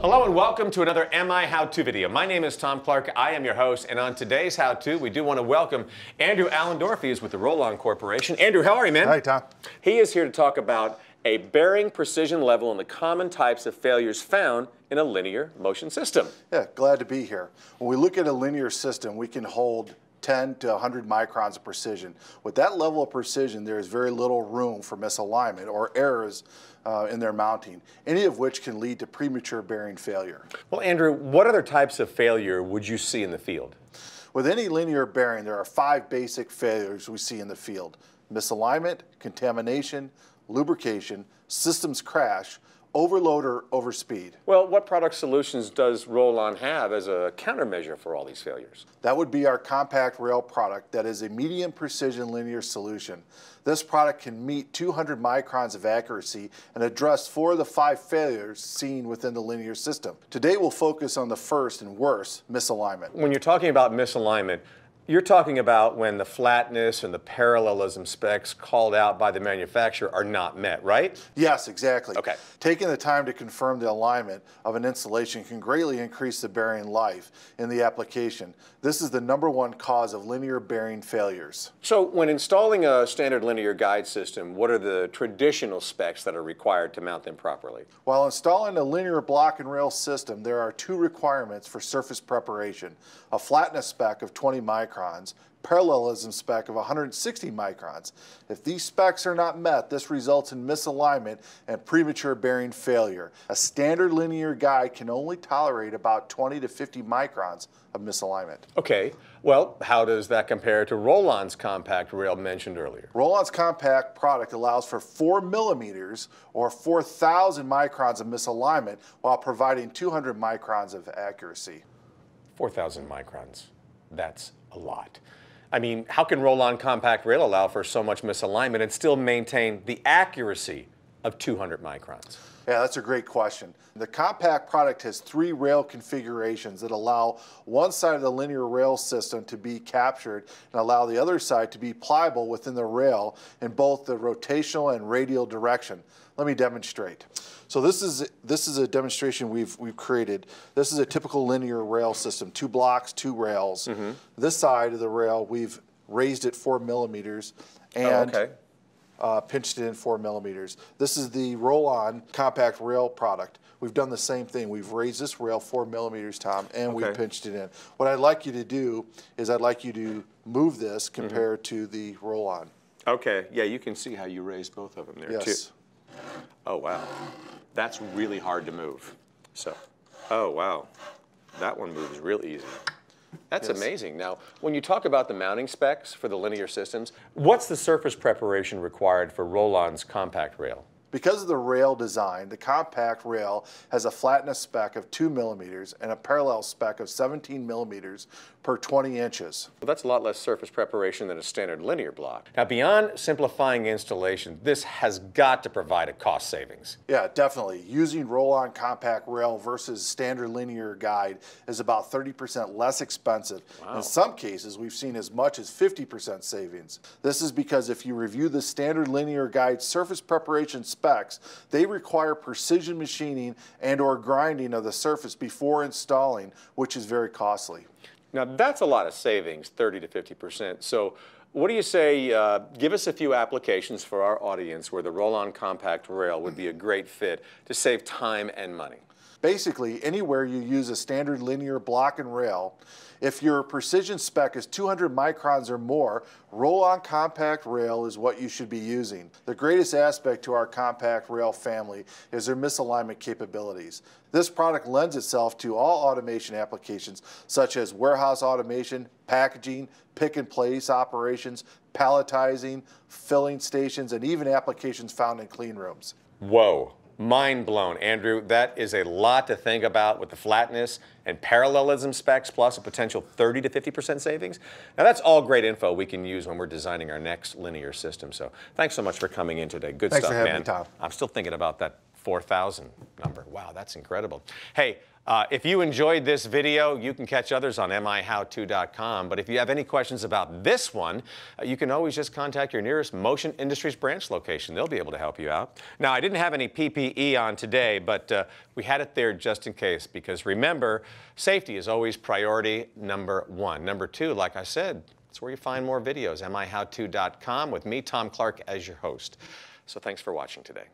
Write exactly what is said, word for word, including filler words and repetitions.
Hello and welcome to another M I How-To video. My name is Tom Clark, I am your host, and on today's How-To, we do want to welcome Andrew Allendorf. He is with the Rollon Corporation. Andrew, how are you, man? Hi, Tom. He is here to talk about a bearing precision level and the common types of failures found in a linear motion system. Yeah, glad to be here. When we look at a linear system, we can hold ten to one hundred microns of precision. With that level of precision, there is very little room for misalignment or errors uh, in their mounting, any of which can lead to premature bearing failure. Well, Andrew, what other types of failure would you see in the field? With any linear bearing, there are five basic failures we see in the field: misalignment, contamination, lubrication, systems crash, overload, or overspeed. Well, what product solutions does Rollon have as a countermeasure for all these failures? That would be our compact rail product that is a medium precision linear solution. This product can meet two hundred microns of accuracy and address four of the five failures seen within the linear system. Today we'll focus on the first and worst, misalignment. When you're talking about misalignment, you're talking about when the flatness and the parallelism specs called out by the manufacturer are not met, right? Yes, exactly. Okay. Taking the time to confirm the alignment of an installation can greatly increase the bearing life in the application. This is the number one cause of linear bearing failures. So when installing a standard linear guide system, what are the traditional specs that are required to mount them properly? While installing a linear block and rail system, there are two requirements for surface preparation: a flatness spec of twenty microns, parallelism spec of one hundred sixty microns. If these specs are not met, this results in misalignment and premature bearing failure. A standard linear guide can only tolerate about twenty to fifty microns of misalignment. Okay, well, how does that compare to Rollon's compact rail mentioned earlier? Rollon's compact product allows for four millimeters or four thousand microns of misalignment while providing two hundred microns of accuracy. four thousand microns, that's a lot. I mean, how can Rollon compact rail allow for so much misalignment and still maintain the accuracy of two hundred microns? Yeah, that's a great question. The compact product has three rail configurations that allow one side of the linear rail system to be captured and allow the other side to be pliable within the rail in both the rotational and radial direction. Let me demonstrate. So this is this is a demonstration we've we've created. This is a typical linear rail system: two blocks, two rails. Mm-hmm. This side of the rail, we've raised it four millimeters, and oh, okay. Uh, pinched it in four millimeters. This is the Rollon compact rail product. We've done the same thing. We've raised this rail four millimeters, Tom, and okay. we've pinched it in. What I'd like you to do is I'd like you to move this compared mm-hmm. to the Rollon. Okay, yeah, you can see how you raised both of them there, yes. too. Oh, wow. That's really hard to move. So, oh, wow. That one moves real easy. That's yes. amazing. Now, when you talk about the mounting specs for the linear systems, what's the surface preparation required for Rollon's compact rail? Because of the rail design, the compact rail has a flatness spec of two millimeters and a parallel spec of seventeen millimeters per twenty inches. Well, that's a lot less surface preparation than a standard linear block. Now, beyond simplifying installation, this has got to provide a cost savings. Yeah, definitely. Using Rollon compact rail versus standard linear guide is about thirty percent less expensive. Wow. In some cases, we've seen as much as fifty percent savings. This is because if you review the standard linear guide surface preparation specs, they require precision machining and or grinding of the surface before installing, which is very costly. Now that's a lot of savings, thirty to fifty percent. So what do you say, uh, give us a few applications for our audience where the Rollon compact rail would be a great fit to save time and money? Basically, anywhere you use a standard linear block and rail, if your precision spec is two hundred microns or more, Rollon compact rail is what you should be using. The greatest aspect to our compact rail family is their misalignment capabilities. This product lends itself to all automation applications, such as warehouse automation, packaging, pick-and-place operations, palletizing, filling stations, and even applications found in clean rooms. Whoa. Mind blown, Andrew. That is a lot to think about with the flatness and parallelism specs, plus a potential thirty to fifty percent savings. Now that's all great info we can use when we're designing our next linear system. So thanks so much for coming in today. Good stuff, man. Thanks for having me, Tom. I'm still thinking about that four thousand number. Wow, that's incredible. Hey. Uh, if you enjoyed this video, you can catch others on m i how two dot com. But if you have any questions about this one, uh, you can always just contact your nearest Motion Industries branch location. They'll be able to help you out. Now, I didn't have any P P E on today, but uh, we had it there just in case, because remember, safety is always priority number one. Number two, like I said, it's where you find more videos, m i how two dot com, with me, Tom Clark, as your host. So thanks for watching today.